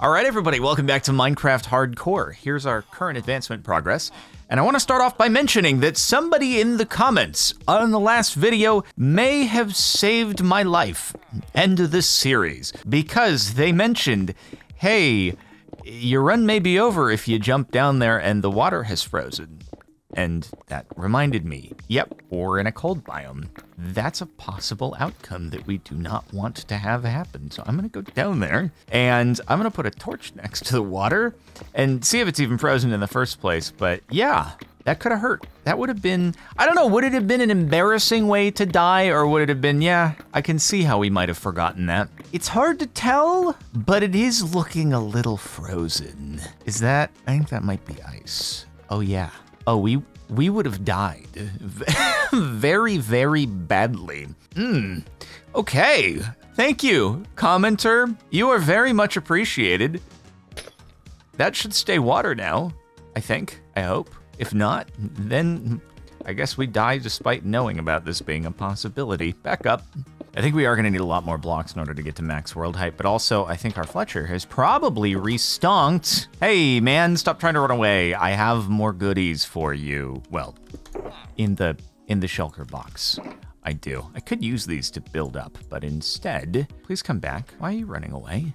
Alright everybody, welcome back to Minecraft Hardcore. Here's our current advancement progress. And I want to start off by mentioning that somebody in the comments on the last video may have saved my life and this series, because they mentioned, hey, your run may be over if you jump down there and the water has frozen. And that reminded me, yep, or in a cold biome. That's a possible outcome that we do not want to have happen. So I'm gonna go down there and I'm gonna put a torch next to the water and see if it's even frozen in the first place. But yeah, that could have hurt. That would have been, I don't know, would it have been an embarrassing way to die, or would it have been, yeah, I can see how we might have forgotten that. It's hard to tell, but it is looking a little frozen. Is that, I think that might be ice. Oh yeah. Oh, we would have died very, very badly. Okay, thank you, commenter. You are very much appreciated. That should stay water now, I think, I hope. If not, then I guess we die despite knowing about this being a possibility. Back up. I think we are gonna need a lot more blocks in order to get to max world height, but also I think our Fletcher has probably restonked. Hey man, stop trying to run away. I have more goodies for you. Well, in the shulker box, I do. I could use these to build up, but instead, please come back. Why are you running away?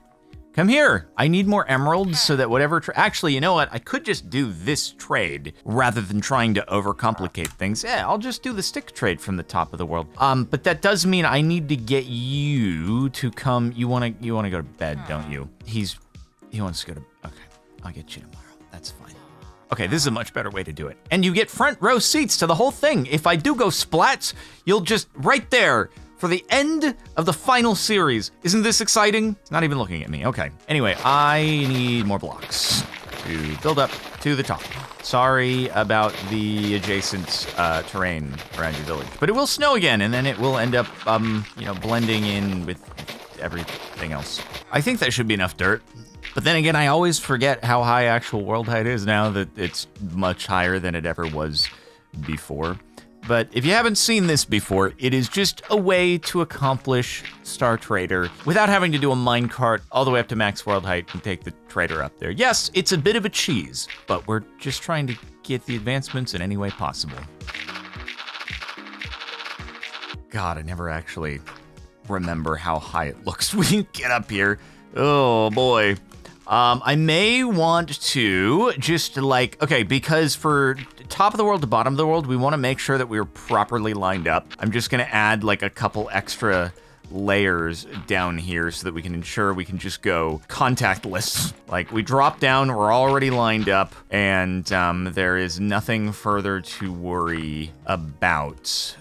Come here, I need more emeralds so that whatever, actually, you know what? I could just do this trade rather than trying to overcomplicate things. Yeah, I'll just do the stick trade from the top of the world. But that does mean I need to get you to come, you wanna go to bed, don't you? He wants to go to, okay, I'll get you tomorrow, that's fine. Okay, this is a much better way to do it. And you get front row seats to the whole thing. If I do go splats, you'll just, right there, for the end of the final series. Isn't this exciting? It's not even looking at me, okay. Anyway, I need more blocks to build up to the top. Sorry about the adjacent terrain around your village, but it will snow again, and then it will end up, you know, blending in with everything else. I think that should be enough dirt. But then again, I always forget how high actual world height is now that it's much higher than it ever was before. But if you haven't seen this before, it is just a way to accomplish Star Trader without having to do a minecart all the way up to max world height and take the trader up there. Yes, it's a bit of a cheese, but we're just trying to get the advancements in any way possible. God, I never actually remember how high it looks when you get up here. Oh boy. I may want to just like, okay, because for top of the world to bottom of the world, we want to make sure that we're properly lined up. I'm just going to add like a couple extra layers down here so that we can ensure we can just go contactless. Like we drop down, we're already lined up, and there is nothing further to worry about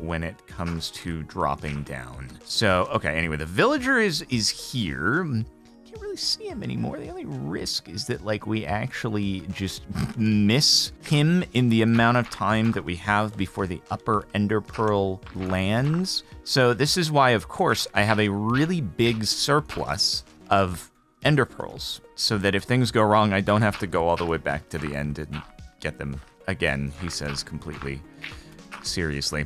when it comes to dropping down. So, okay, anyway, the villager is here. Can't really see him anymore. The only risk is that like we actually just miss him in the amount of time that we have before the upper Ender Pearl lands. So this is why, of course, I have a really big surplus of Ender Pearls, so that if things go wrong, I don't have to go all the way back to the end and get them again, he says completely seriously.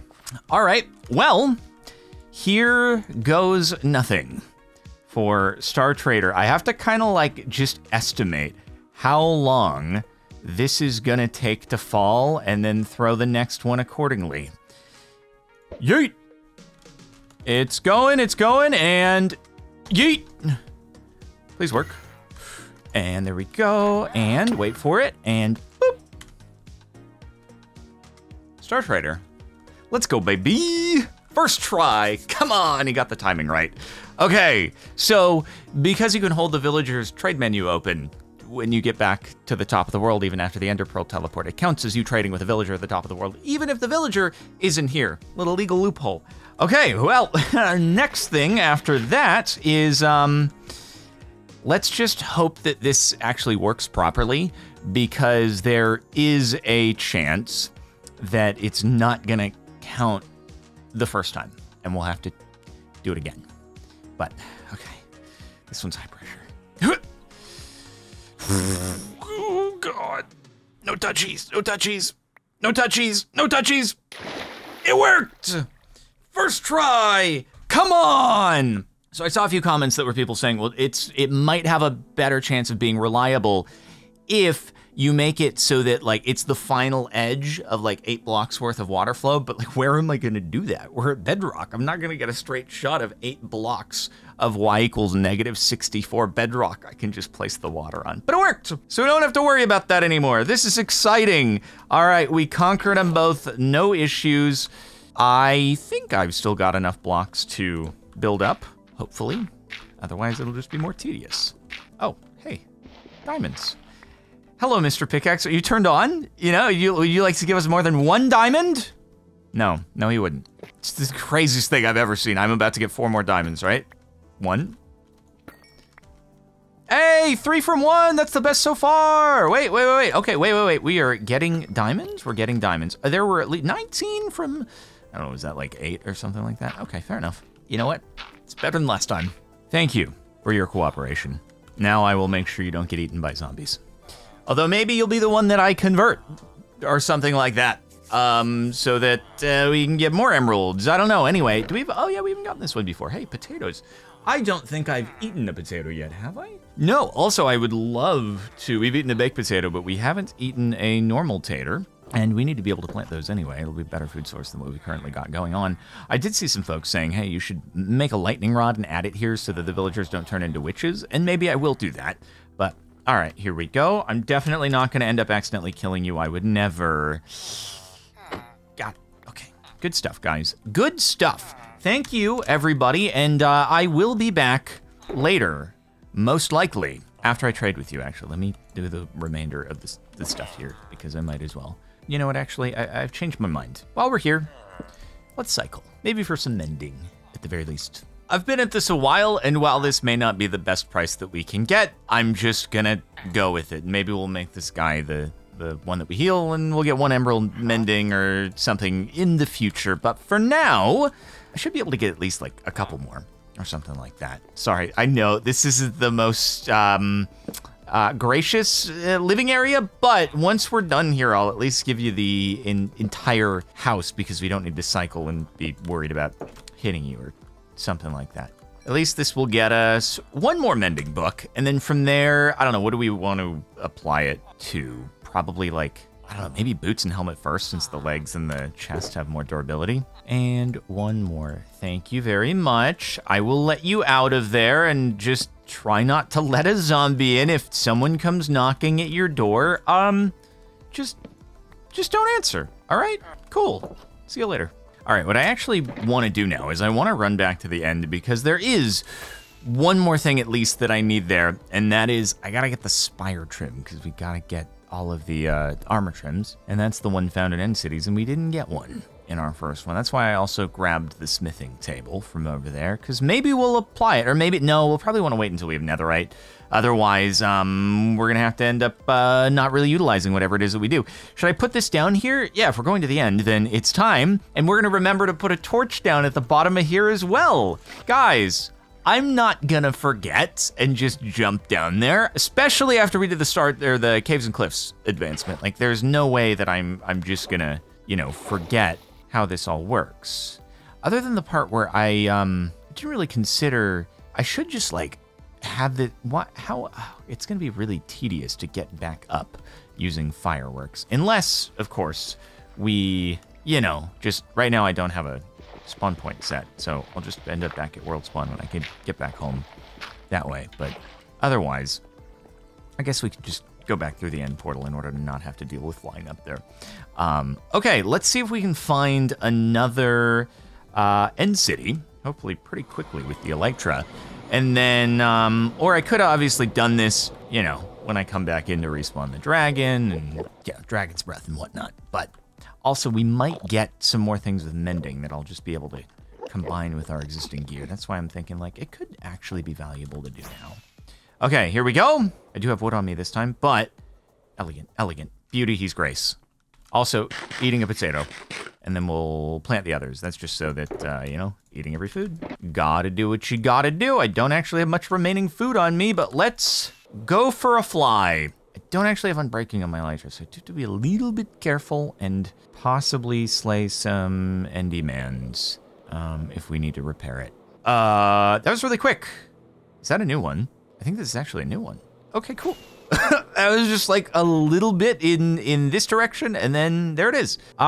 All right, well, here goes nothing. For Star Trader, I have to kind of like just estimate how long this is gonna take to fall and then throw the next one accordingly. Yeet! It's going, and yeet! Please work. And there we go, and wait for it, and boop! Star Trader, let's go, baby! First try, come on, he got the timing right. Okay, so because you can hold the villager's trade menu open when you get back to the top of the world, even after the Ender Pearl teleport, it counts as you trading with a villager at the top of the world, even if the villager isn't here. Little legal loophole. Okay, well, our next thing after that is, let's just hope that this actually works properly, because there is a chance that it's not gonna count the first time, and we'll have to do it again. But, okay, this one's high pressure. Oh God, no touchies, no touchies, no touchies, no touchies. It worked, first try, come on. So I saw a few comments that were people saying, well, it might have a better chance of being reliable if you make it so that like it's the final edge of like 8 blocks worth of water flow, but like where am I gonna do that? We're at bedrock. I'm not gonna get a straight shot of 8 blocks of y = -64 bedrock I can just place the water on. But it worked! So we don't have to worry about that anymore. This is exciting. All right, we conquered them both, no issues. I think I've still got enough blocks to build up, hopefully. Otherwise it'll just be more tedious. Oh, hey, diamonds. Hello, Mr. Pickaxe. Are you turned on? You know, would you like to give us more than 1 diamond? No, no, he wouldn't. It's the craziest thing I've ever seen. I'm about to get 4 more diamonds, right? 1. Hey, 3 from 1. That's the best so far. Wait. Okay, wait. We are getting diamonds. We're getting diamonds. There were at least 19 from, I don't know, was that like 8 or something like that? Okay, fair enough. You know what? It's better than last time. Thank you for your cooperation. Now I will make sure you don't get eaten by zombies. Although maybe you'll be the one that I convert or something like that, so that we can get more emeralds. I don't know. Anyway, do we have, oh yeah, we haven't gotten this one before. Hey, potatoes. I don't think I've eaten a potato yet, have I? No, also I would love to, we've eaten a baked potato, but we haven't eaten a normal tater. And we need to be able to plant those anyway. It'll be a better food source than what we currently got going on. I did see some folks saying, hey, you should make a lightning rod and add it here so that the villagers don't turn into witches. And maybe I will do that, but all right, here we go. I'm definitely not gonna end up accidentally killing you. I would never. Got it. Okay, good stuff, guys. Good stuff. Thank you, everybody. And I will be back later, most likely, after I trade with you, actually. Let me do the remainder of this stuff here, because I might as well. You know what, actually, I've changed my mind. While we're here, let's cycle. Maybe for some mending, at the very least. I've been at this a while, and while this may not be the best price that we can get, I'm just gonna go with it. Maybe we'll make this guy the one that we heal, and we'll get 1 emerald mending or something in the future. But for now, I should be able to get at least like a couple more or something like that. Sorry, I know this isn't the most gracious living area, but once we're done here, I'll at least give you the entire house because we don't need to cycle and be worried about hitting you or something like that. At least this will get us 1 more mending book. And then from there, I don't know, what do we want to apply it to? Probably like, I don't know, maybe boots and helmet first since the legs and the chest have more durability. And 1 more. Thank you very much. I will let you out of there and just try not to let a zombie in. If someone comes knocking at your door, just don't answer. All right, cool. See you later. All right, what I actually want to do now is I want to run back to the end because there is 1 more thing at least that I need there, and that is I gotta get the spire trim because we gotta get all of the armor trims, and that's the one found in End Cities, and we didn't get one in our first one. That's why I also grabbed the smithing table from over there because maybe we'll apply it, or maybe, no, we'll probably want to wait until we have netherite. Otherwise, we're gonna have to end up not really utilizing whatever it is that we do. Should I put this down here? Yeah, if we're going to the end, then it's time. And we're gonna remember to put a torch down at the bottom of here as well. Guys, I'm not gonna forget and just jump down there, especially after we did the start there, the Caves and Cliffs advancement. Like, there's no way that I'm just gonna, you know, forget how this all works. Other than the part where I didn't really consider, I should just like, have the, what, how, oh, it's gonna be really tedious to get back up using fireworks. Unless, of course, we, you know, just right now I don't have a spawn point set, so I'll just end up back at World Spawn when I can get back home that way. But otherwise, I guess we could just go back through the end portal in order to not have to deal with flying up there. Okay, let's see if we can find another end city, hopefully pretty quickly with the Electra. And then, or I could have obviously done this, you know, when I come back in to respawn the dragon and, yeah, Dragon's Breath and whatnot. But also we might get some more things with mending that I'll just be able to combine with our existing gear. That's why I'm thinking like it could actually be valuable to do now. Okay, here we go. I do have wood on me this time, but elegant, elegant. Beauty, he's grace. Also, eating a potato. And then we'll plant the others. That's just so that, you know, eating every food. Gotta do what you gotta do. I don't actually have much remaining food on me, but let's go for a fly. I don't actually have unbreaking on my elytra, so I do have to be a little bit careful and possibly slay some endy mans if we need to repair it. That was really quick. Is that a new one? I think this is actually a new one. Okay, cool. That was just like a little bit in this direction, and then there it is. Yeah,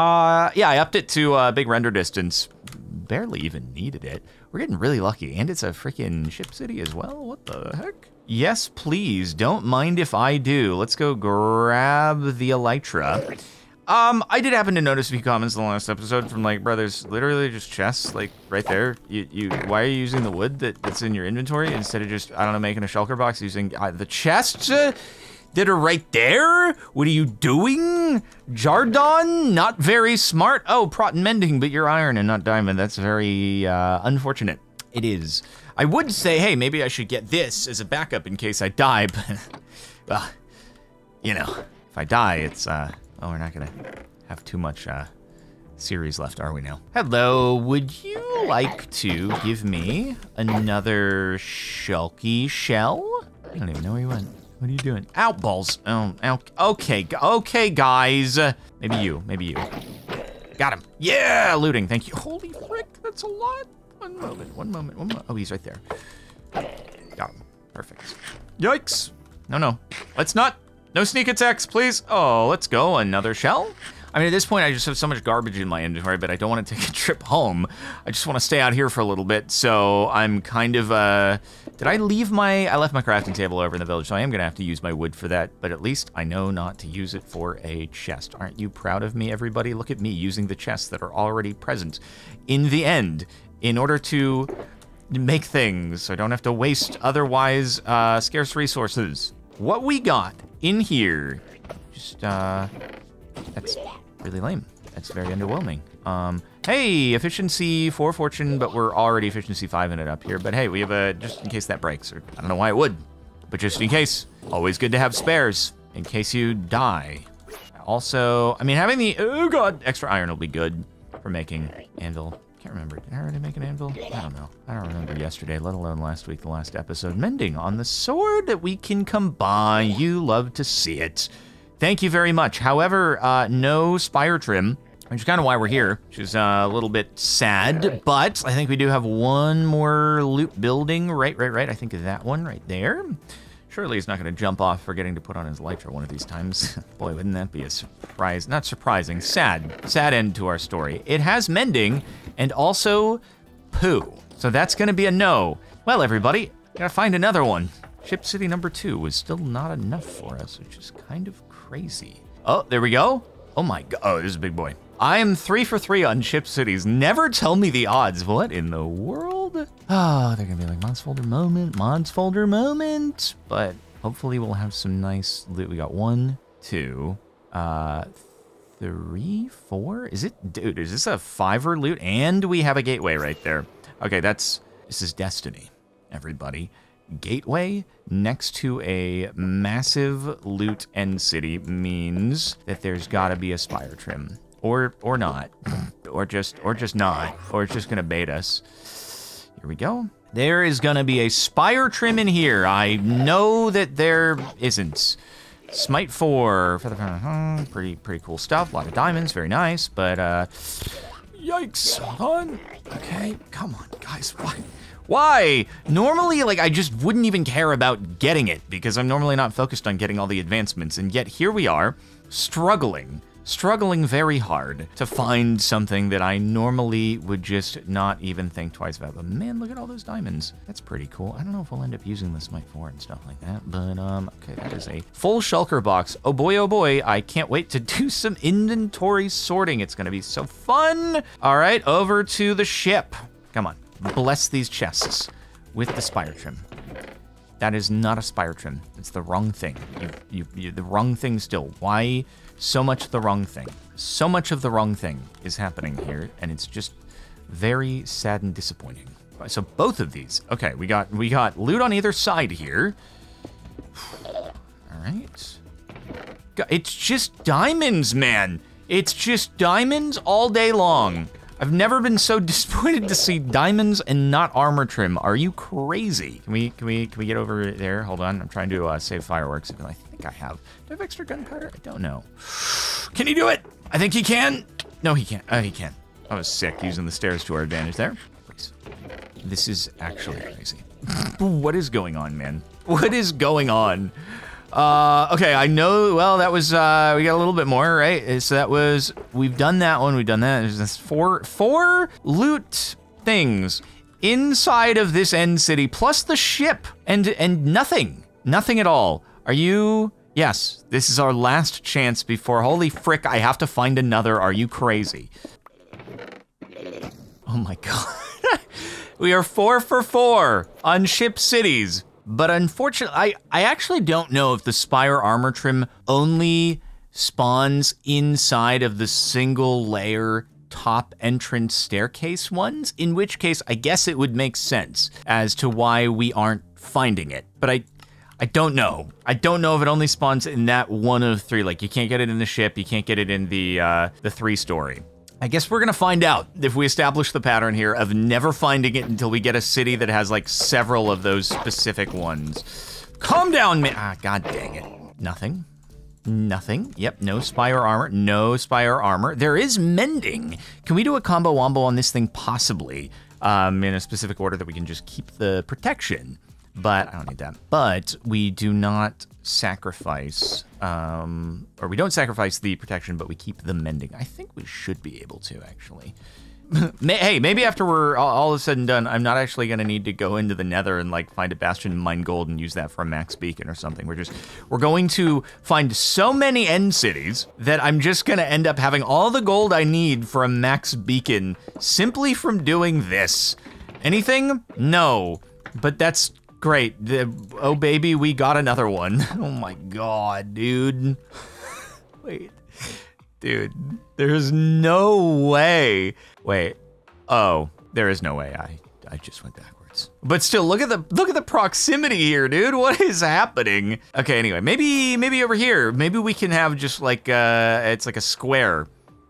I upped it to big render distance. Barely even needed it. We're getting really lucky, and it's a freaking ship city as well. What the heck? Yes, please. Don't mind if I do. Let's go grab the elytra. I did happen to notice a few comments in the last episode from like, brothers, literally just chests, like right there. Why are you using the wood that's in your inventory instead of just, I don't know, making a shulker box using the chests that are right there? What are you doing? Jardon, not very smart. Oh, prot and mending, but you're iron and not diamond. That's very unfortunate. It is. I would say, hey, maybe I should get this as a backup in case I die, but, well, you know, if I die, it's, well, we're not gonna have too much, series left, are we now? Hello, would you like to give me another shulky shell? I don't even know where you went. What are you doing? Ow, balls. Oh, ow. Okay, okay, guys. Maybe you, Got him. Yeah, looting, thank you. Holy frick, that's a lot. One moment. Oh, he's right there. Got him. Perfect. Yikes. No. Let's not. No sneak attacks, please. Oh, let's go. Another shell? I mean, at this point, I just have so much garbage in my inventory, but I don't want to take a trip home. I just want to stay out here for a little bit, so I'm kind of, Did I leave my... I left my crafting table over in the village, so I am going to have to use my wood for that, but at least I know not to use it for a chest. Aren't you proud of me, everybody? Look at me using the chests that are already present in the end, in order to make things so I don't have to waste otherwise scarce resources. What we got in here, just, that's really lame. That's very underwhelming. Hey, efficiency 4 fortune, but we're already efficiency 5 in it up here. But hey, we have a, just in case that breaks, or I don't know why it would, but just in case, always good to have spares in case you die. Also, I mean, having the, oh God, extra iron will be good for making anvil. I can't remember. Did I already make an anvil? I don't know. I don't remember yesterday, let alone last week, the last episode. Mending on the sword that we can combine. You love to see it. Thank you very much. However, no spire trim, which is kind of why we're here, which is a little bit sad, but I think we do have one more loop building. Right. I think that one right there. Surely he's not going to jump off forgetting to put on his elytra one of these times. Boy, wouldn't that be a surprise? Not surprising, sad. Sad end to our story. It has mending and also poo. So that's going to be a no. Well, everybody, gotta find another one. Ship City number 2 was still not enough for us, which is kind of crazy. Oh, there we go. Oh my God. Oh, this is a big boy. I am 3 for 3 on ship cities. Never tell me the odds. What in the world? Oh, they're gonna be like mods folder moment. But hopefully we'll have some nice loot. We got 1, 2, 3, 4. Is it, dude, is this a 5er loot? And we have a gateway right there. Okay, this is destiny, everybody. Gateway next to a massive loot end city means that there's gotta be a spire trim. Or not, or just not, or it's just gonna bait us. Here we go. There is gonna be a spire trim in here. I know that there isn't. Smite 4, pretty cool stuff. A lot of diamonds, very nice, but yikes, hold on. Okay, come on, guys, why? Normally, like, I just wouldn't even care about getting it because I'm normally not focused on getting all the advancements, and yet here we are, struggling very hard to find something that I normally would just not even think twice about. But man, look at all those diamonds. That's pretty cool. I don't know if we'll end up using the Smite 4 and stuff like that, but okay, that is a full shulker box. Oh boy, I can't wait to do some inventory sorting. It's gonna be so fun. All right, over to the ship. Come on, bless these chests with the spire trim. That is not a spire trim. It's the wrong thing. You the wrong thing still. Why? So much the wrong thing. So much of the wrong thing is happening here, and it's just very sad and disappointing. So both of these. Okay, we got loot on either side here. All right. It's just diamonds, man. It's just diamonds all day long. I've never been so disappointed to see diamonds and not armor trim. Are you crazy? Can we get over there? Hold on, I'm trying to save fireworks. I think I have. Do I have extra gunpowder? I don't know. Can he do it? I think he can. No, he can't. Oh, he can. I was sick using the stairs to our advantage there. Please. This is actually crazy. What is going on, man? What is going on? Okay, I know, well, that was, we got a little bit more, right? So that was, we've done that one, we've done that. There's four loot things inside of this end city, plus the ship, and nothing. Nothing at all. Are you... Yes, this is our last chance before... Holy frick, I have to find another. Are you crazy? Oh my god. We are 4 for 4 on ship cities. But unfortunately, I actually don't know if the Spire Armor Trim only spawns inside of the single layer top entrance staircase ones, in which case I guess it would make sense as to why we aren't finding it. But I don't know. I don't know if it only spawns in that one of three. Like, you can't get it in the ship, you can't get it in the three-story. I guess we're gonna find out if we establish the pattern here of never finding it until we get a city that has, like, several of those specific ones. Calm down, man! Ah, god dang it. Nothing. Nothing. Yep, no Spire Armor. No Spire Armor. There is mending. Can we do a combo wombo on this thing? Possibly. In a specific order that we can just keep the protection. But I don't need that. But we do not sacrifice, or we don't sacrifice the protection, but we keep the mending. I think we should be able to, actually. Hey, maybe after we're all is said and done, I'm not actually gonna need to go into the nether and like find a bastion and mine gold and use that for a max beacon or something. We're going to find so many end cities that I'm just gonna end up having all the gold I need for a max beacon simply from doing this. Anything? No, but that's great. Oh baby, we got another one. Oh my god, dude. Wait. Dude, there's no way. Wait. Oh, there is no way. I just went backwards. But still, look at the proximity here, dude. What is happening? Okay, anyway, maybe over here. Maybe we can have just like it's like a square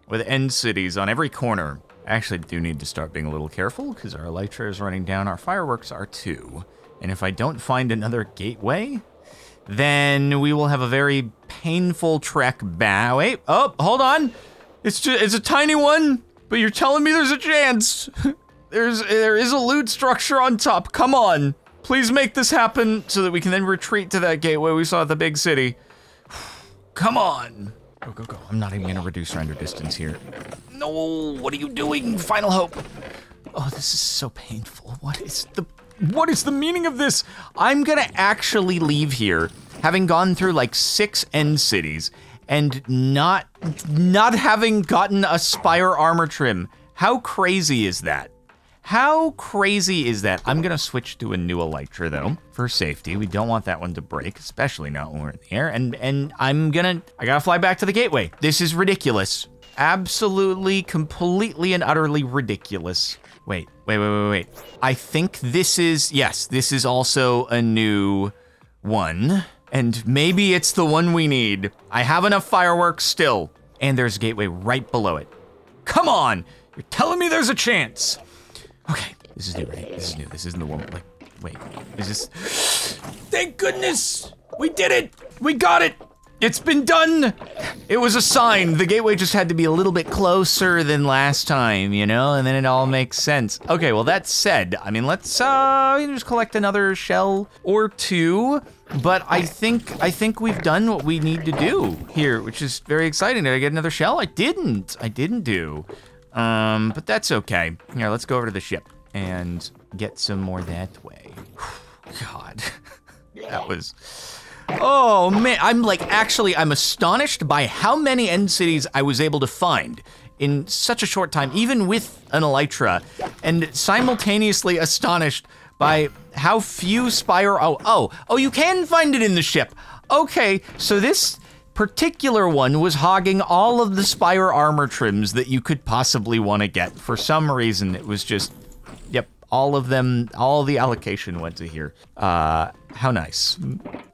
with end cities on every corner. I actually do need to start being a little careful because our elytra is running down, our fireworks are too. And if I don't find another gateway, then we will have a very painful trek back. Wait, oh, hold on. It's a tiny one, but you're telling me there's a chance. there is a loot structure on top. Come on. Please make this happen so that we can then retreat to that gateway we saw at the big city. Come on. Go, go, go. I'm not even gonna reduce render distance here. No, what are you doing? Final hope. Oh, this is so painful. What is the meaning of this? I'm gonna actually leave here, having gone through like 6 end cities, and not having gotten a Spire Armor Trim. How crazy is that? How crazy is that? I'm gonna switch to a new elytra though, for safety. We don't want that one to break, especially not when we're in the air. And I gotta fly back to the gateway. This is ridiculous. Absolutely, completely, and utterly ridiculous. Wait. I think this is, yes, this is also a new one. And maybe it's the one we need. I have enough fireworks still. And there's a gateway right below it. Come on! You're telling me there's a chance! Okay, this is new, right? This is new, this isn't the one, like, wait, is this? Thank goodness! We did it! We got it! It's been done! It was a sign. The gateway just had to be a little bit closer than last time, you know? And then it all makes sense. Okay, well, that said, I mean, let's just collect another shell or two. But I think we've done what we need to do here, which is very exciting. Did I get another shell? I didn't do. But that's okay. Here, let's go over to the ship and get some more that way. God, that was... Oh man, I'm like, actually, I'm astonished by how many end cities I was able to find in such a short time, even with an elytra, and simultaneously astonished by how few Spire, oh, you can find it in the ship. Okay, so this particular one was hogging all of the Spire Armor Trims that you could possibly want to get. For some reason, it was just, yep, all of them, all the allocation went to here. How nice.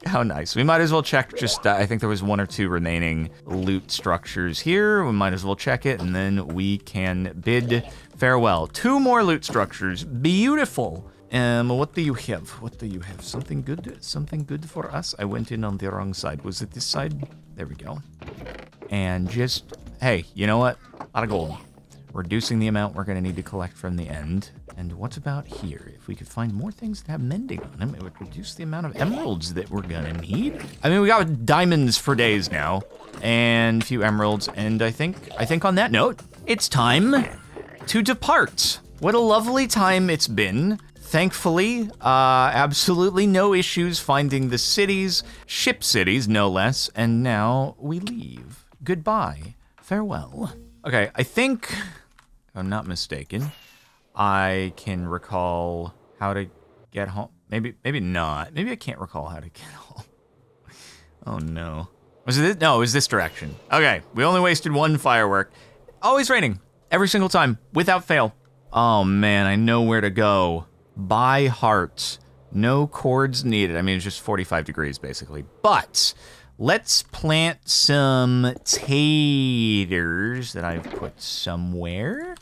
How nice. We might as well check just, I think there was 1 or 2 remaining loot structures here. We might as well check it, and then we can bid farewell. 2 more loot structures. Beautiful. What do you have? What do you have? Something good? Something good for us? I went in on the wrong side. Was it this side? There we go. And just, hey, you know what? A lot of gold. Reducing the amount we're gonna need to collect from the end. And what about here? If we could find more things that have mending on them, it would reduce the amount of emeralds that we're gonna need. I mean, we got diamonds for days now, and a few emeralds, and I think on that note, it's time to depart. What a lovely time it's been. Thankfully, absolutely no issues finding the cities, ship cities, no less, and now we leave. Goodbye. Farewell. Okay, I think, if I'm not mistaken, I can recall how to get home. Maybe not. Maybe I can't recall how to get home. Oh no. Was it this? No, it was this direction. Okay, we only wasted one firework. Always raining, every single time, without fail. Oh man, I know where to go. By heart, no cords needed. I mean, it's just 45 degrees basically, but let's plant some taters that I've put somewhere.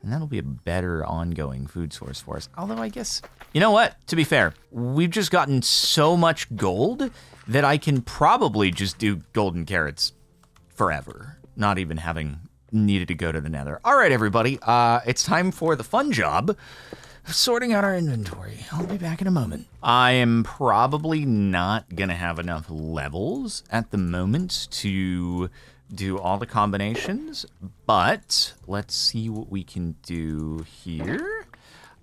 And that'll be a better ongoing food source for us. Although I guess, you know what? To be fair, we've just gotten so much gold that I can probably just do golden carrots forever, not even having needed to go to the nether. All right, everybody, it's time for the fun job of sorting out our inventory. I'll be back in a moment. I am probably not gonna have enough levels at the moment to do all the combinations, but let's see what we can do here.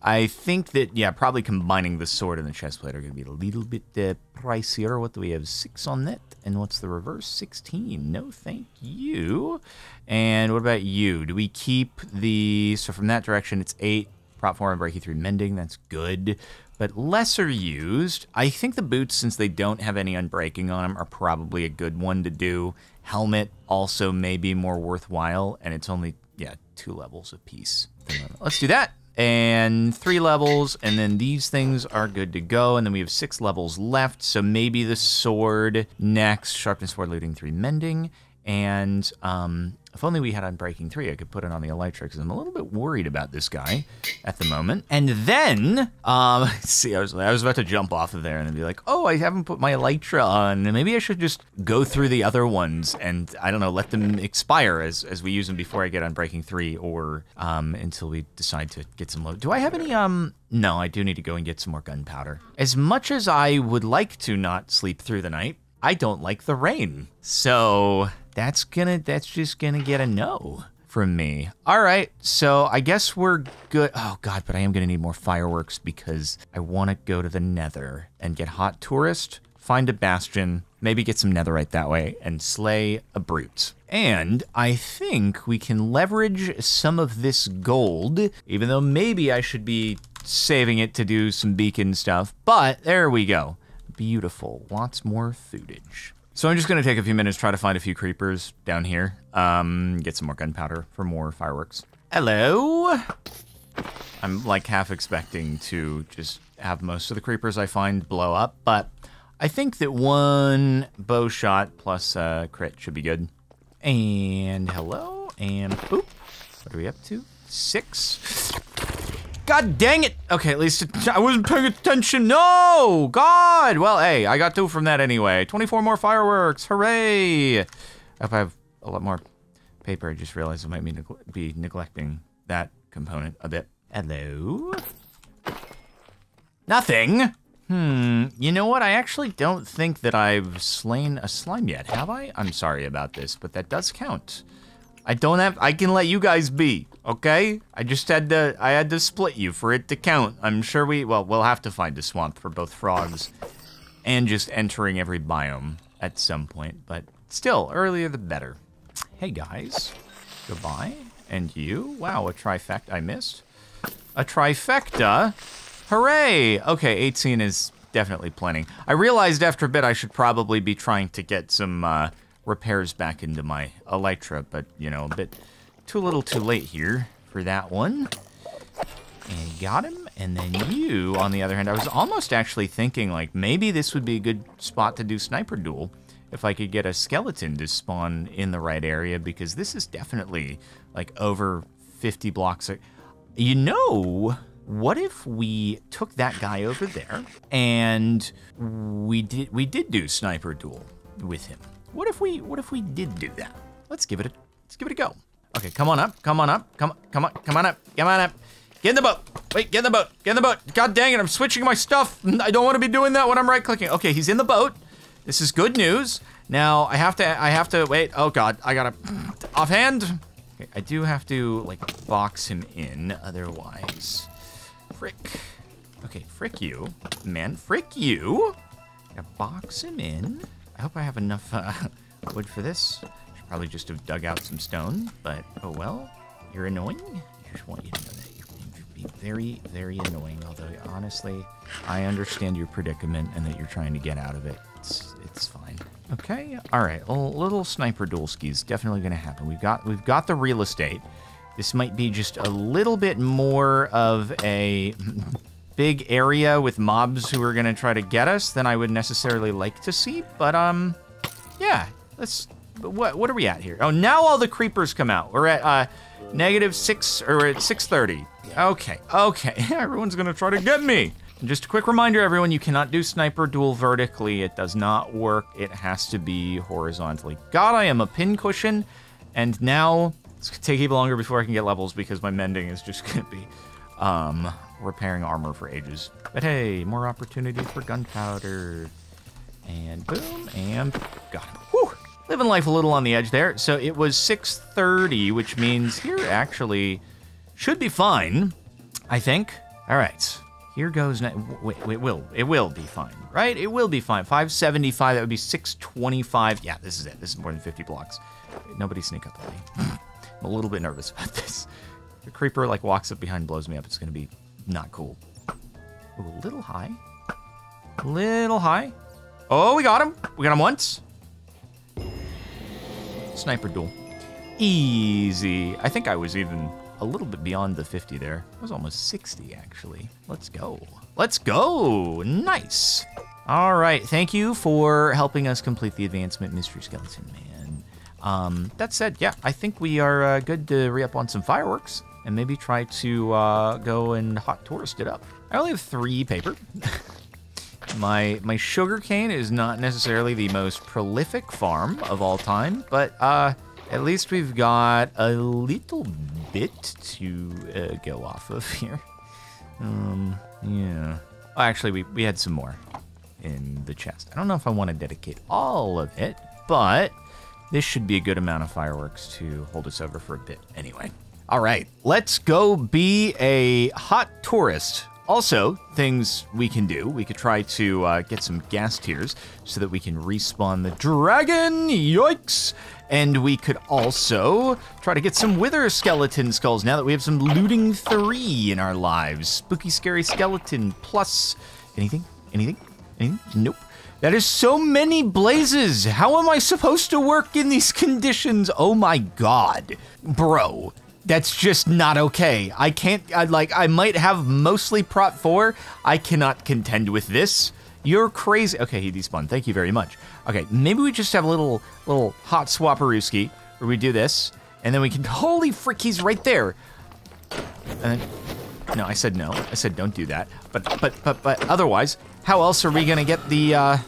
I think that, yeah, probably combining the sword and the chestplate are gonna be a little bit pricier. What do we have? 6 on that, and what's the reverse? 16, no thank you. And what about you? Do we keep the, so from that direction it's 8, prop form and breaking through mending, that's good. But lesser used, I think the boots, since they don't have any unbreaking on them, are probably a good one to do. Helmet also may be more worthwhile, and it's only, yeah, 2 levels a piece. Let's do that, and 3 levels, and then these things are good to go, and then we have 6 levels left, so maybe the sword next, sharpness 4, looting 3, mending, and if only we had unbreaking 3, I could put it on the Elytra, because I'm a little bit worried about this guy at the moment. And then, see, I was about to jump off of there and be like, oh, I haven't put my Elytra on. Maybe I should just go through the other ones and, I don't know, let them expire as we use them before I get unbreaking 3 or until we decide to get some load. Do I have any, no, I do need to go and get some more gunpowder. As much as I would like to not sleep through the night, I don't like the rain. So that's just gonna get a no from me. All right, so I guess we're good. Oh God, but I am gonna need more fireworks because I wanna go to the nether and get hot tourist, find a bastion, maybe get some netherite that way and slay a brute. And I think we can leverage some of this gold, even though maybe I should be saving it to do some beacon stuff, but there we go. Beautiful, lots more footage. So I'm just gonna take a few minutes, try to find a few creepers down here, get some more gunpowder for more fireworks. Hello! I'm like half expecting to just have most of the creepers I find blow up, but I think that one bow shot plus crit should be good. And hello, and boop. What are we up to? 6. God dang it! Okay, at least I wasn't paying attention. No! God! Well, hey, I got 2 from that anyway. 24 more fireworks, hooray! If I have a lot more paper, I just realized I might be neglecting that component a bit. Hello? Nothing! You know what? I actually don't think that I've slain a slime yet, have I? I'm sorry about this, but that does count. I can let you guys be, okay? I had to split you for it to count. I'm sure we'll have to find a swamp for both frogs and just entering every biome at some point, but still, earlier the better. Hey guys, goodbye, and you. Wow, a trifecta, I missed. A trifecta, hooray! Okay, 18 is definitely plenty. I realized after a bit I should probably be trying to get some, repairs back into my Elytra, but you know, a bit too little too late here for that one. And got him, and then you, on the other hand, I was almost actually thinking like maybe this would be a good spot to do Sniper Duel if I could get a skeleton to spawn in the right area, because this is definitely like over 50 blocks. You know, what if we took that guy over there and we did do Sniper Duel with him? What if we did do that? Let's give it a go. Okay, come on up, come on up, come on up, come on up, Get in the boat. Wait, get in the boat. Get in the boat. God dang it, I'm switching my stuff. I don't want to be doing that when I'm right-clicking. Okay, he's in the boat. This is good news. Now, I have to, wait. Oh, God. I gotta, offhand. Okay, I do have to, like, box him in. Otherwise, frick. Okay, frick you. Man, frick you. Gotta box him in. I hope I have enough wood for this. Should probably just have dug out some stone, but oh well. You're annoying. I just want you to know that. You'd be very, very annoying, although honestly, I understand your predicament and that you're trying to get out of it. It's fine. Okay, all right, a little sniper duel ski is definitely gonna happen. We've got the real estate. This might be just a little bit more of a big area with mobs who are gonna try to get us than I would necessarily like to see, but yeah, what are we at here? Oh, now all the creepers come out. We're at -6, or at 6:30. Okay, everyone's gonna try to get me. And just a quick reminder, everyone, you cannot do Sniper Duel vertically. It does not work. It has to be horizontally. God, I am a pincushion. And now it's gonna take even longer before I can get levels because my mending is just gonna be repairing armor for ages. But hey, more opportunity for gunpowder. And boom, and got him. Whew, living life a little on the edge there. So it was 6:30, which means here actually should be fine, I think. All right. Here goes, it will be fine, right? It will be fine. 575, that would be 625. Yeah, this is it. This is more than 50 blocks. Nobody sneak up on me. I'm a little bit nervous about this. The creeper like walks up behind, blows me up. It's gonna be not cool. Ooh, a little high. A little high. Oh, we got him. We got him once. Sniper duel. Easy. I think I was even a little bit beyond the 50 there. It was almost 60, actually. Let's go. Let's go. Nice. All right. Thank you for helping us complete the advancement, Mystery Skeleton Man. That said, yeah, I think we are good to re-up on some fireworks and maybe try to go and hot tourist it up. I only have 3 paper. My sugar cane is not necessarily the most prolific farm of all time, but at least we've got a little bit to go off of here. Yeah. Oh, actually, we had some more in the chest. I don't know if I want to dedicate all of it, but this should be a good amount of fireworks to hold us over for a bit anyway. All right, let's go be a hot tourist. Also, things we can do. We could try to get some gas tiers so that we can respawn the dragon. Yikes! And we could also try to get some wither skeleton skulls now that we have some looting 3 in our lives. Spooky, scary skeleton plus anything? Anything? Anything? Nope. That is so many blazes. How am I supposed to work in these conditions? Oh my God, bro. That's just not okay. I can't, I might have mostly prop 4. I cannot contend with this. You're crazy. Okay, he despawned. Thank you very much. Okay, maybe we just have a little hot swaparooski where we do this, and then we can, holy frick, he's right there. And then, no, I said no. I said don't do that. But otherwise, how else are we gonna get the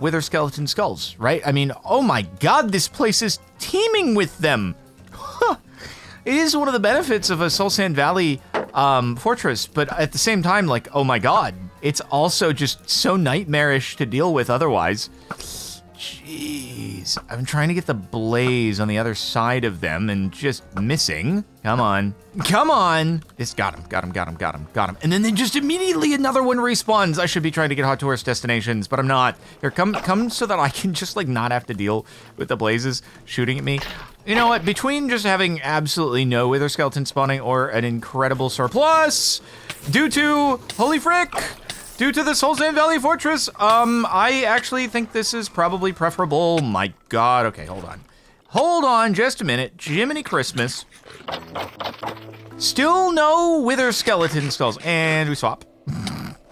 wither skeleton skulls, right? I mean, oh my God, this place is teeming with them. Huh. It is one of the benefits of a Soul Sand Valley fortress, but at the same time, like, oh my God, it's also just so nightmarish to deal with otherwise. Jeez, I'm trying to get the blaze on the other side of them and just missing. Come on, come on. This got him. And then just immediately another one respawns. I should be trying to get hot tourist destinations, but I'm not. Here, come so that I can just like not have to deal with the blazes shooting at me. You know what, between just having absolutely no wither skeleton spawning or an incredible surplus due to, holy frick, due to the Soul Sand Valley fortress, I actually think this is probably preferable. My God, okay, hold on. Hold on just a minute, Jiminy Christmas. Still no wither skeleton skulls, and we swap,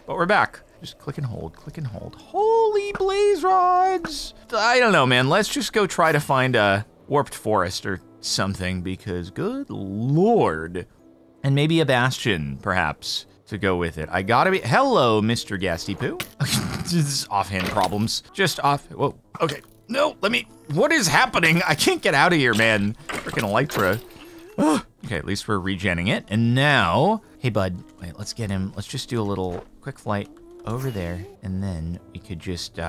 but we're back. Just click and hold, click and hold. Holy blaze rods. I don't know, man, let's just go try to find a Warped Forest or something, because good Lord. And maybe a bastion, perhaps, to go with it. I gotta be, hello, Mr. Gasty Poo. This is offhand problems, just off, whoa, okay. No, let me, what is happening? I can't get out of here, man. Freaking Elytra. Okay, at least we're regenning it. And now, Hey, bud. Wait, let's get him. Let's just do a little quick flight over there, and then we could just do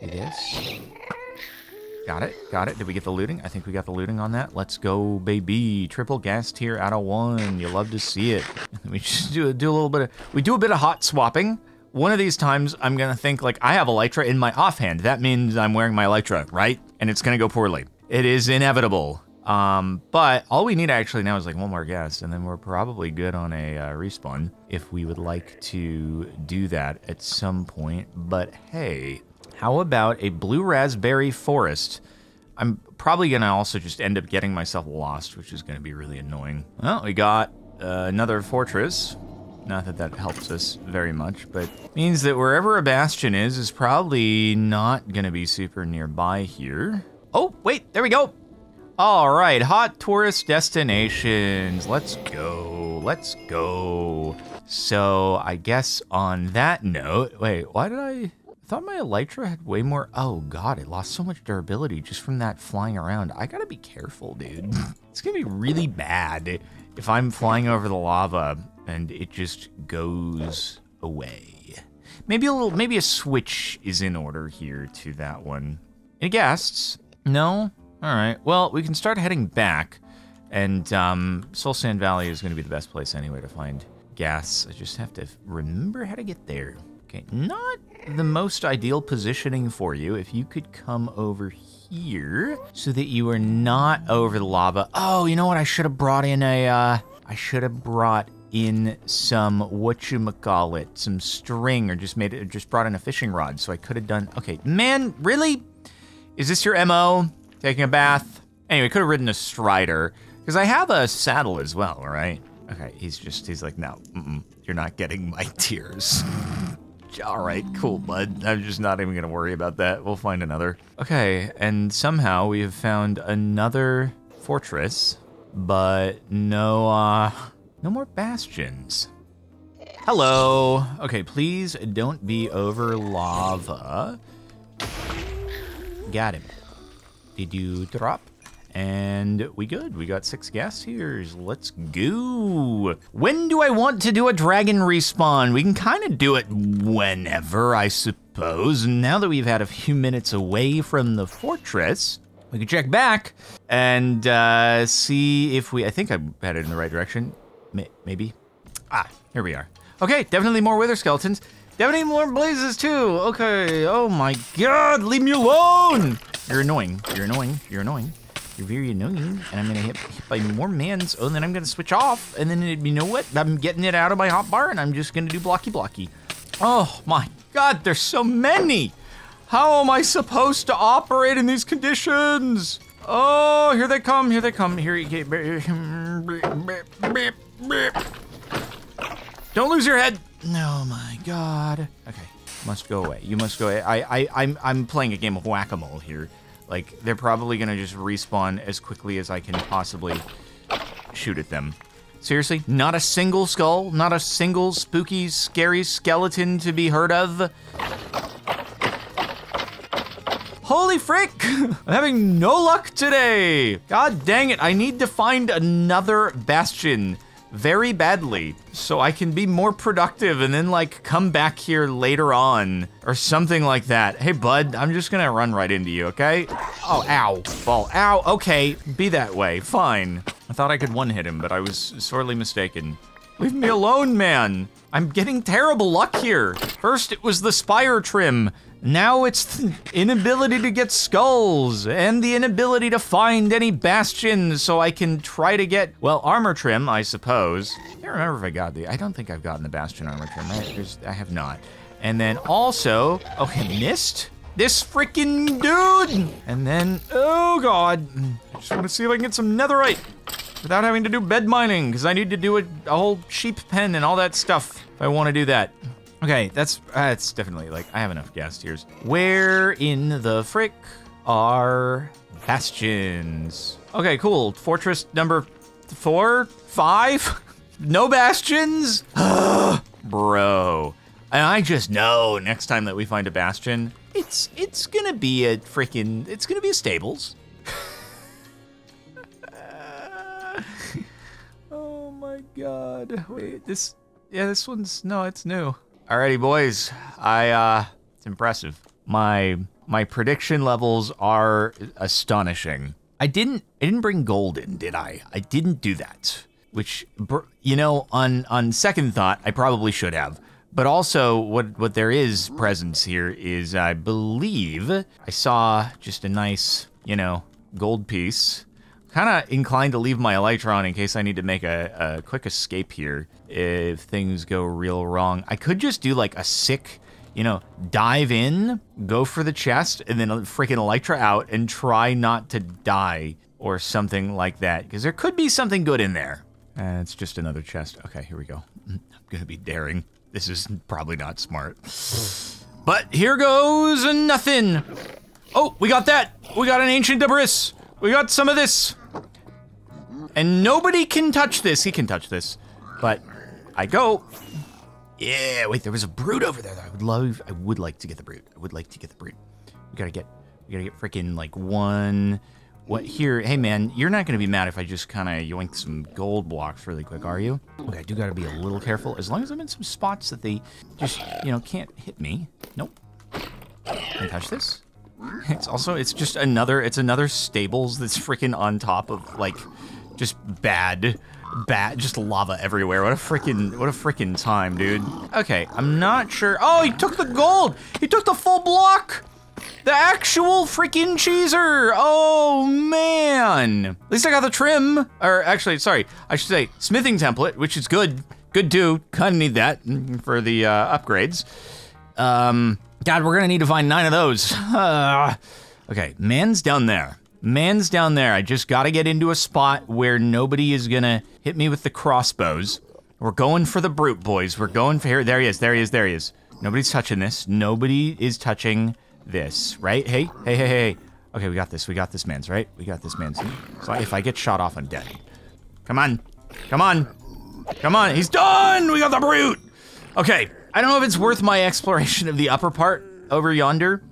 this. Got it. Got it. Did we get the looting? I think we got the looting on that. Let's go, baby. Triple gas tier out of 1. You love to see it. We just do a little bit of... We do a bit of hot swapping. One of these times, I'm going to think, like, I have Elytra in my offhand. That means I'm wearing my Elytra, right? And it's going to go poorly. It is inevitable. But all we need actually now is, like, one more gas, and then we're probably good on a respawn if we would like to do that at some point. But, hey... How about a blue raspberry forest? I'm probably gonna also just end up getting myself lost, which is gonna be really annoying. Well, we got another fortress. Not that that helps us very much, but means that wherever a bastion is probably not gonna be super nearby here. Oh, wait, there we go. All right, hot tourist destinations. Let's go, let's go. So I guess on that note, wait, why did I thought my Elytra had way more... Oh, God, it lost so much durability just from that flying around. I gotta be careful, dude. It's gonna be really bad if I'm flying over the lava and it just goes away. Maybe a little... Maybe a switch is in order here to that one. Any guests? No? All right. Well, we can start heading back. And Soul Sand Valley is gonna be the best place anyway to find gas. I just have to remember how to get there. Okay, not the most ideal positioning for you. If you could come over here so that you are not over the lava. Oh, you know what? I should have brought in a, I should have brought in some, whatchamacallit, some string, or just made it, or just brought in a fishing rod. So I could have done, okay, man, really? Is this your MO? Taking a bath? Anyway, could have ridden a strider because I have a saddle as well, right? Okay, he's like, no, you're not getting my tears. All right, cool, bud. I'm just not even gonna worry about that. We'll find another. Okay, and somehow we have found another fortress, but no, no more bastions. Hello. Okay, please don't be over lava. Got him. Did you drop? And we good. We got 6 gas tiers. Let's go. When do I want to do a dragon respawn? We can kind of do it whenever, I suppose. And now that we've had a few minutes away from the fortress, we can check back and see if we... I think I'm headed in the right direction. Maybe. Ah, here we are. Okay, definitely more wither skeletons. Definitely more blazes, too. Okay. Oh, my God. Leave me alone. You're annoying. You're annoying. You're annoying. You're very annoying, and I'm gonna hit by more mans, and then I'm gonna switch off, and then you know what? I'm getting it out of my hotbar, and I'm just gonna do blocky. Oh my God, there's so many! How am I supposed to operate in these conditions? Oh, here they come, here they come. Here you get. Don't lose your head! Oh my God. Okay, must go away. You must go away. I'm playing a game of whack-a-mole here. Like, they're probably gonna just respawn as quickly as I can possibly shoot at them. Seriously, not a single skull, not a single spooky, scary skeleton to be heard of. Holy frick! I'm having no luck today! God dang it, I need to find another bastion very badly so I can be more productive and then, like, come back here later on or something like that. Hey, bud, I'm just gonna run right into you, okay? Oh, ow, fall, ow, okay, be that way, fine. I thought I could one-hit him, but I was sorely mistaken. Leave me alone, man. I'm getting terrible luck here. First, it was the spire trim. Now it's the inability to get skulls and the inability to find any bastions so I can try to get, well, armor trim, I suppose. I can't remember if I got the, I don't think I've gotten the bastion armor trim. I have not. And then also, okay, missed this freaking dude. And then, oh God, I just want to see if I can get some netherite without having to do bed mining because I need to do a whole sheep pen and all that stuff if I want to do that. Okay, that's definitely, like, I have enough gas tiers. Where in the frick are bastions? Okay, cool. Fortress number 4, 5? No bastions? Bro. And I just know next time that we find a bastion, it's gonna be a freaking, it's gonna be a stables. Oh my my god. Wait, this... Yeah, this one's... No, it's new. Alrighty, boys. It's impressive. My prediction levels are astonishing. I didn't bring gold in, did I? I didn't do that. Which, you know, on second thought, I probably should have. But also, what there is presence here is, I believe, I saw just a nice, you know, gold piece. Kind of inclined to leave my elytra on in case I need to make a quick escape here if things go real wrong. I could just do like a sick, you know, dive in, go for the chest, and then freaking elytra out and try not to die or something like that. Because there could be something good in there. It's just another chest. Okay, here we go. I'm gonna be daring. This is probably not smart. But here goes nothing. Oh, we got that. We got an ancient debris. We got some of this. And nobody can touch this. He can touch this. But I go. Yeah, wait, there was a brood over there that I would like to get the brood. We gotta get freaking like one. What here? Hey man, you're not gonna be mad if I just kinda yoink some gold blocks really quick, are you? Okay, I do gotta be a little careful. As long as I'm in some spots that they just, you know, can't hit me. Nope. Can't touch this. It's another stables that's freaking on top of like just bad, just lava everywhere. What a freaking time, dude. Okay, I'm not sure. Oh, he took the gold! He took the full block! The actual freaking cheeser! Oh, man! At least I got the trim. Or actually, sorry, I should say smithing template, which is good. Good too. Kinda need that for the upgrades. God, we're gonna need to find 9 of those. Okay, man's down there. Man's down there. I just gotta get into a spot where nobody is gonna hit me with the crossbows. We're going for the brute, boys. We're going for here. There he is, there he is, there he is. Nobody's touching this. Nobody is touching this, right? Hey, hey, hey, hey. Okay, we got this man's, right? We got this man's. So if I get shot off, I'm dead. Come on, come on, come on. He's done, we got the brute. Okay, I don't know if it's worth my exploration of the upper part over yonder.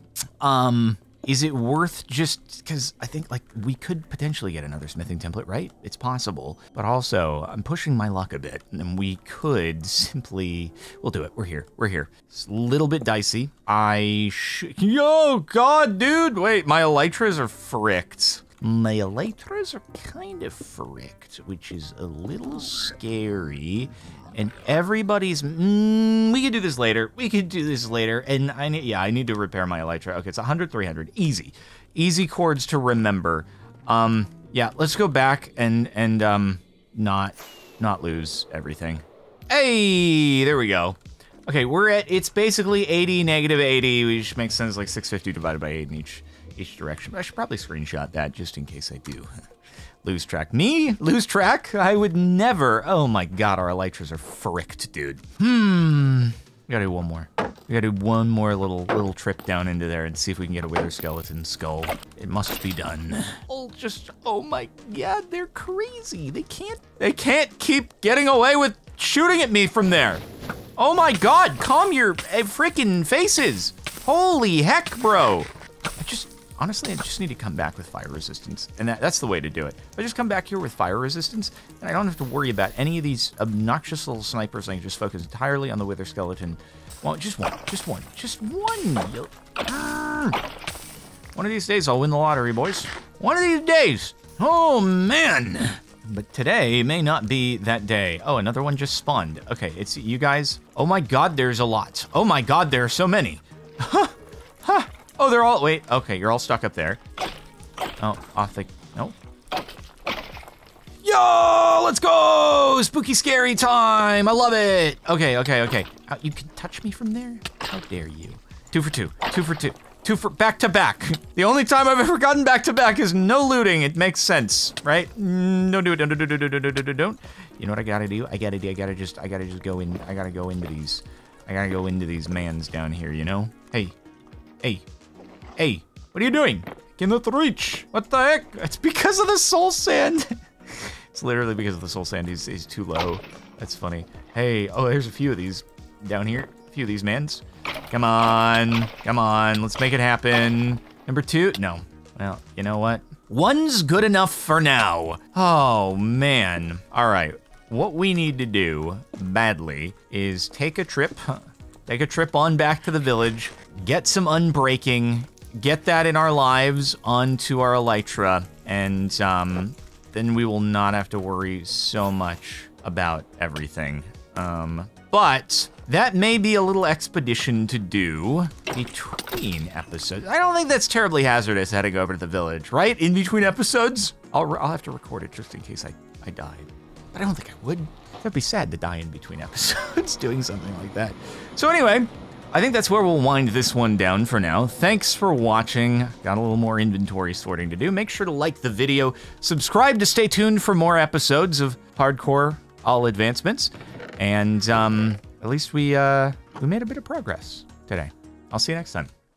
Is it worth just, cause I think like we could potentially get another smithing template, right? It's possible, but also I'm pushing my luck a bit and we could simply, we'll do it, we're here. It's a little bit dicey. Yo, God, dude, wait, my elytras are fricked. My elytras are kind of fricked, which is a little scary. And everybody's, we could do this later. We could do this later. And I need to repair my elytra. Okay, it's 100, 300, easy. Easy chords to remember. Yeah, let's go back and not lose everything. Hey, there we go. Okay, we're at, it's basically 80, negative 80, which makes sense, like 650 divided by 8 in each direction. But I should probably screenshot that just in case I do. Lose track. Me? Lose track? I would never. Oh my god, our elytras are fricked, dude. We gotta do one more. We gotta do one more little trip down into there and see if we can get a wither skeleton skull. It must be done. Oh my god, they're crazy. They can't keep getting away with shooting at me from there. Oh my god, calm your freaking faces. Holy heck, bro. Honestly, I just need to come back with fire resistance, and that's the way to do it. I just come back here with fire resistance, and I don't have to worry about any of these obnoxious little snipers. I can just focus entirely on the wither skeleton. Well, just one. One of these days, I'll win the lottery, boys. One of these days. Oh, man. But today may not be that day. Oh, another one just spawned. Okay, it's you guys. Oh, my God, there's a lot. Oh, my God, there are so many. Huh. Oh, they're all, wait, okay, you're all stuck up there. Oh, off the, no. Yo, let's go! Spooky, scary time, I love it! Okay. You can touch me from there? How dare you? 2 for 2, 2 for 2, 2 for, back to back. The only time I've ever gotten back to back is no looting, it makes sense, right? Don't do it, don't. You know what I gotta do? I gotta just go in, I gotta go into these mans down here, you know? Hey. What are you doing? Cannot reach. What the heck? It's because of the soul sand. It's literally because of the soul sand. He's too low. That's funny. Hey, oh, there's a few of these down here. A few of these mans. Come on. Let's make it happen. Number 2. No. Well, you know what? One's good enough for now. Oh, man. All right. what we need to do badly is take a trip on back to the village, get some unbreaking, get that in our lives onto our elytra, and then we will not have to worry so much about everything. But that may be a little expedition to do between episodes. I don't think that's terribly hazardous heading over to the village, right? In between episodes? I'll have to record it just in case I died. But I don't think I would. That'd be sad to die in between episodes doing something like that. So anyway, I think that's where we'll wind this one down for now. Thanks for watching. Got a little more inventory sorting to do. Make sure to like the video, subscribe to stay tuned for more episodes of Hardcore All Advancements. And at least we made a bit of progress today. I'll see you next time.